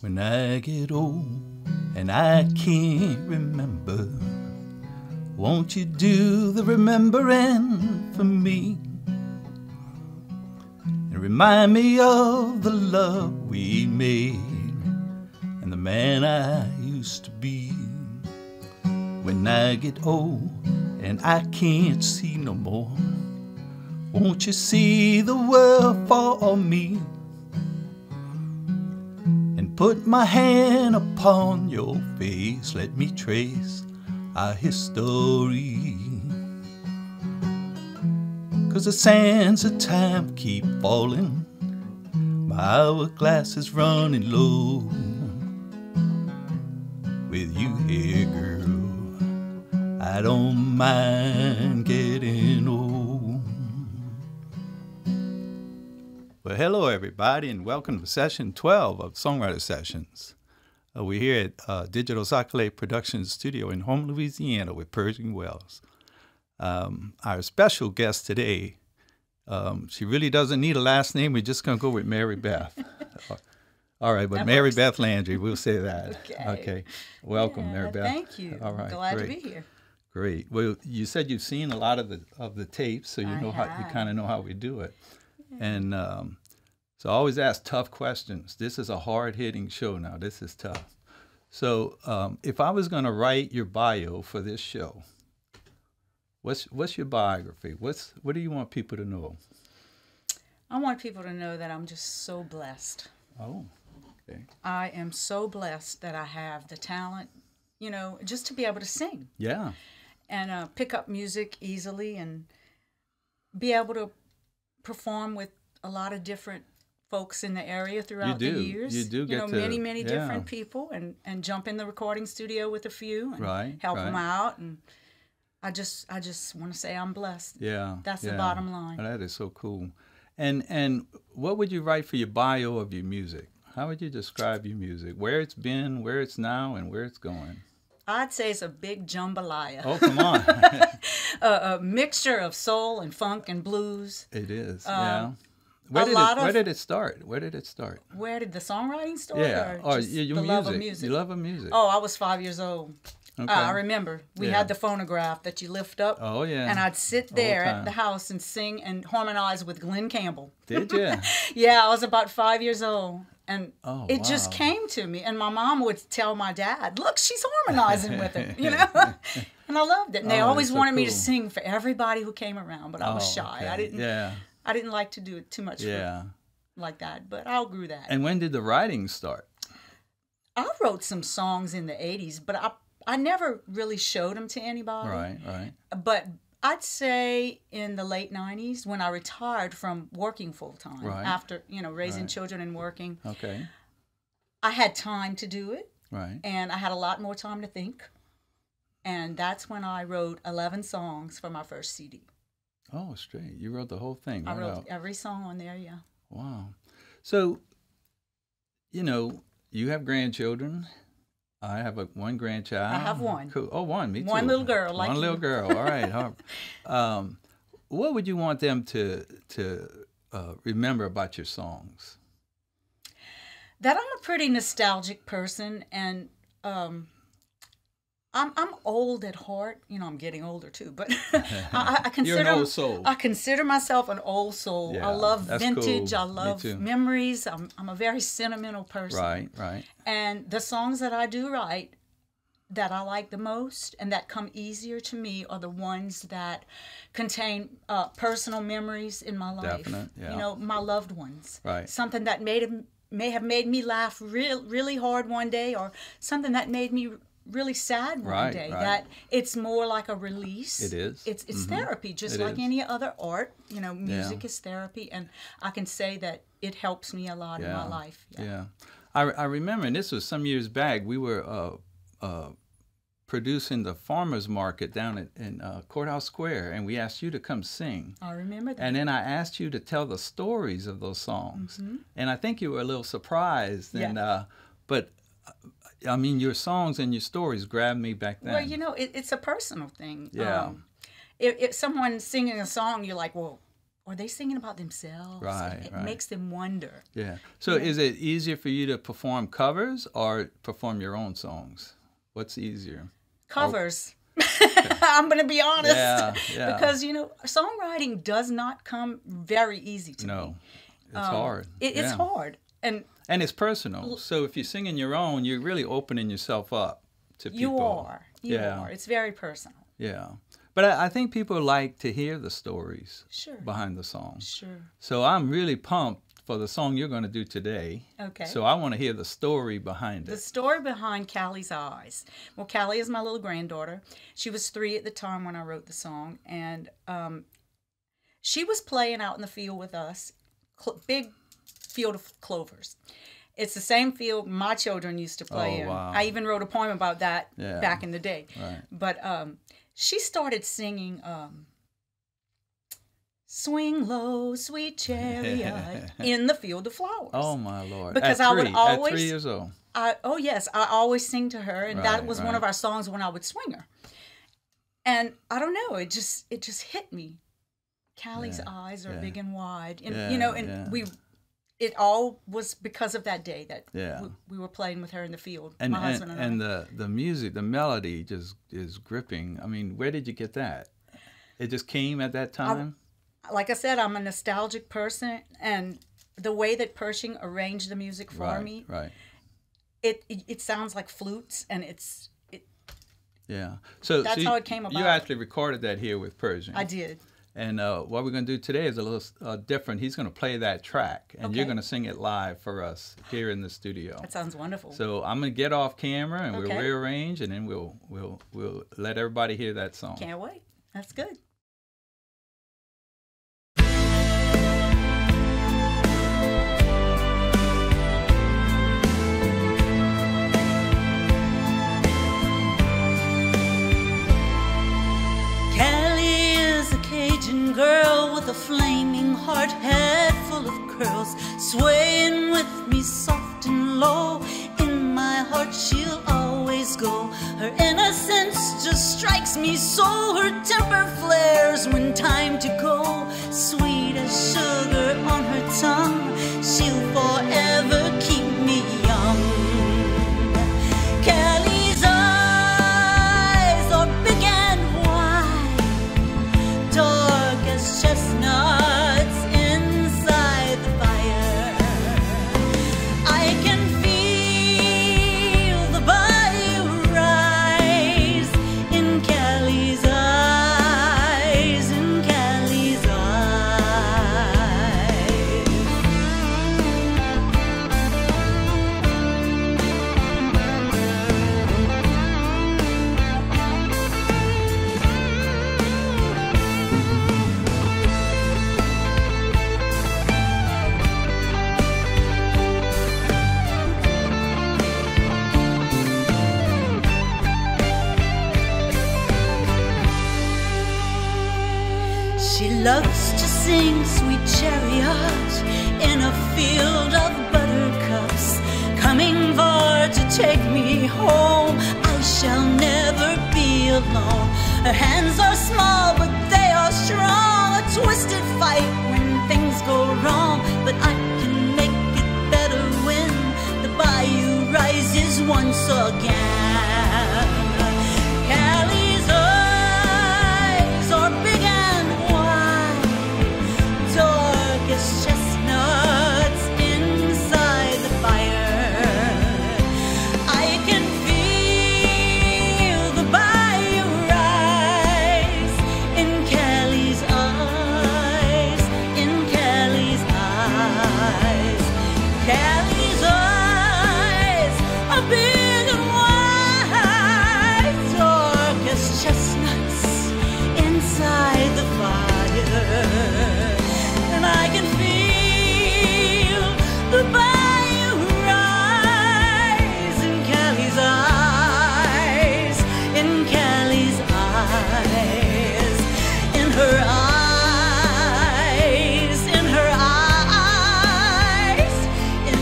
When I get old and I can't remember, won't you do the remembering for me? And remind me of the love we made and the man I used to be. When I get old and I can't see no more, won't you see the world for me? And put my hand upon your face, let me trace our history. 'Cause the sands of time keep falling, my hourglass is running low. With you here, girl, I don't mind getting old. Well, hello everybody, and welcome to Session 12 of Songwriter Sessions. We're here at Digital Sac-a-Lait Productions Studio in Houma, Louisiana with Pershing Wells. Our special guest today, she really doesn't need a last name. We're just going to go with Mary Beth. All right, but that Mary works. Beth Landry, we'll say that. Okay. Welcome, yeah, Mary Beth. Thank you. All right, Glad to be here. Great. Well, you said you've seen a lot of the tapes, so you kind of know how we do it. Yeah. And so I always ask tough questions. This is a hard-hitting show now. This is tough. So if I was going to write your bio for this show, what's your biography? What do you want people to know? I want people to know that I'm just so blessed. Oh, okay. I am so blessed that I have the talent, you know, just to be able to sing. Yeah. And pick up music easily and be able to perform with a lot of different folks in the area throughout the years. You know, many different people, and jump in the recording studio with a few and help them out. And I just want to say I'm blessed. Yeah, that's the bottom line. That is so cool. And what would you write for your bio of your music? How would you describe your music? Where it's been, where it's now, and where it's going? I'd say it's a big jambalaya. Oh, come on. a mixture of soul and funk and blues. It is, yeah. Where did it start? Where did the songwriting start? Yeah, or just your love of music. Your love of music. Oh, I was 5 years old. Okay. I remember we had the phonograph that you lift up. Oh yeah. And I'd sit there at the house and sing and harmonize with Glen Campbell. Did you? Yeah, I was about 5 years old, and it just came to me. And my mom would tell my dad, "Look, she's harmonizing with him," you know. And I loved it. And they always wanted me to sing for everybody who came around, but I was shy. Okay. I didn't like to do it too much like that, but I outgrew that. And when did the writing start? I wrote some songs in the 80s, but I never really showed them to anybody. Right, right. But I'd say in the late 90s, when I retired from working full-time, after, you know, raising children and working, I had time to do it, and I had a lot more time to think, and that's when I wrote 11 songs for my first CD. Oh, straight. You wrote the whole thing. I wrote every song on there, yeah. Wow. So, you know, you have grandchildren. I have one grandchild. I have one. Cool. Oh, one. Me too. One little girl. Like one little girl. All right. What would you want them to remember about your songs? That I'm a pretty nostalgic person, and I'm old at heart. You know, I'm getting older too, but I consider you're an old soul. I consider myself an old soul. Yeah, I love vintage. Cool. I love memories. I'm a very sentimental person. Right, right. And the songs that I do write that I like the most and that come easier to me are the ones that contain personal memories in my life. Definite, yeah. You know, my loved ones. Right. Something that may have made me laugh really hard one day, or something that made me really sad one day. That it's more like a release. It is. It's therapy, just like any other art. You know, music is therapy, and I can say that it helps me a lot in my life. Yeah, yeah. I remember, and this was some years back. We were producing the farmers market down in Courthouse Square, and we asked you to come sing. I remember that. And then I asked you to tell the stories of those songs, and I think you were a little surprised. And but I mean, your songs and your stories grabbed me back then. Well, you know, it's a personal thing. Yeah. If someone's singing a song, you're like, well, are they singing about themselves? Right, it makes them wonder. Yeah. So is it easier for you to perform covers or perform your own songs? What's easier? Covers. I'm going to be honest. Yeah, yeah. Because, you know, songwriting does not come very easy to me. It's hard. It's hard. And it's personal. So if you're singing your own, you're really opening yourself up to people. You are. You are. It's very personal. Yeah. But I think people like to hear the stories behind the song. Sure. So I'm really pumped for the song you're going to do today. Okay. So I want to hear the story behind it. The story behind Callie's Eyes. Well, Callie is my little granddaughter. She was 3 at the time when I wrote the song. And she was playing out in the field with us, big field of clovers. It's the same field my children used to play in. Wow. I even wrote a poem about that back in the day. Right. But she started singing Swing Low, Sweet Chariot in the field of flowers. Oh, my Lord. Because I would always, at 3 years old. Oh, yes. I always sing to her. And that was one of our songs when I would swing her. And I don't know. It just hit me. Callie's eyes are big and wide. And, you know, and it all was because of that day that we were playing with her in the field, my husband and I. And the music, the melody just is gripping. I mean, where did you get that? It just came at that time? Like I said, I'm a nostalgic person, and the way that Pershing arranged the music for me, it sounds like flutes, and it's... yeah. So that's how it came about. You actually recorded that here with Pershing. I did. And what we're going to do today is a little different. He's going to play that track, and you're going to sing it live for us here in the studio. That sounds wonderful. So I'm going to get off camera, and we'll rearrange, and then we'll let everybody hear that song. Can't wait. That's good. Girl with a flaming heart, head full of curls, swaying with me soft and low. In my heart she'll always go. Her innocence just strikes me so. Her temper flares when time to go. Sweet as sugar on her tongue, she'll forever keep me young. Callie's eyes are big and wide, dark chestnuts inside the fire. I can feel the body rise in Callie's eyes, in Callie's eyes. She loves to sing Sweet Chariot in a field of buttercups. Coming for to take me home, I shall never be alone. Her hands are small, but they are strong. A twisted fight when things go wrong, but I can make it better when the bayou rises once again. Callie's eyes are big and darkest chestnuts inside the fire. I can feel the bayou rise in Callie's eyes, in Callie's eyes. Callie's eyes are big and wide, darkest chestnuts inside the fire. And I can feel the bayou rise in Callie's eyes, in Callie's eyes, in her eyes, in her eyes, in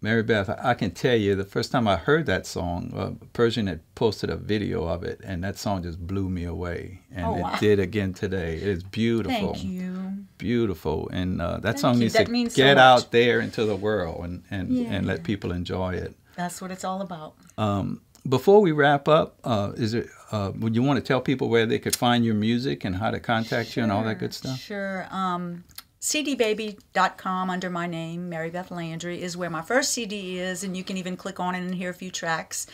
Mary Beth, I can tell you the first time I heard that song, Pershing had posted a video of it, and that song just blew me away. And it did again today. It's beautiful. Thank you. Beautiful. And that song needs to get out there into the world and let people enjoy it. That's what it's all about. Before we wrap up, would you want to tell people where they could find your music and how to contact you and all that good stuff? Sure. CDBaby.com under my name, Mary Beth Landry, is where my first CD is, and you can even click on it and hear a few tracks.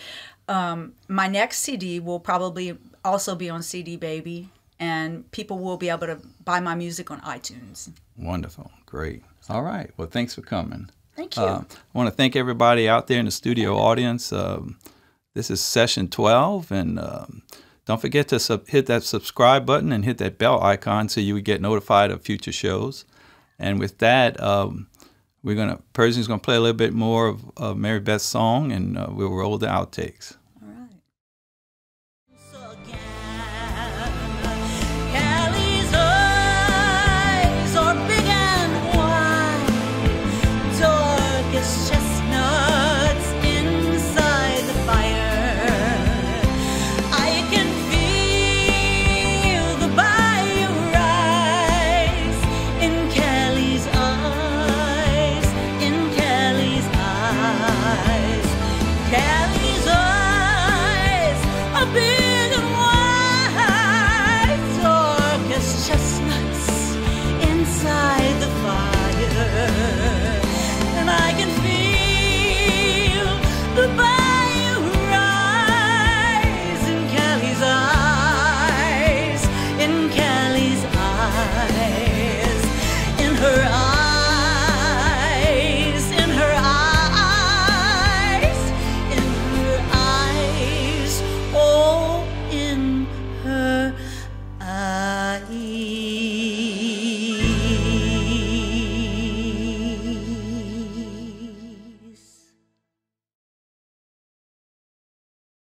My next CD will probably also be on CD Baby, and people will be able to buy my music on iTunes. Wonderful. Great. All right. Well, thanks for coming. Thank you. I want to thank everybody out there in the studio audience. This is session 12, and don't forget to hit that subscribe button and hit that bell icon so you would get notified of future shows. And with that, Pershing's gonna play a little bit more of Mary Beth's song, and we'll roll the outtakes.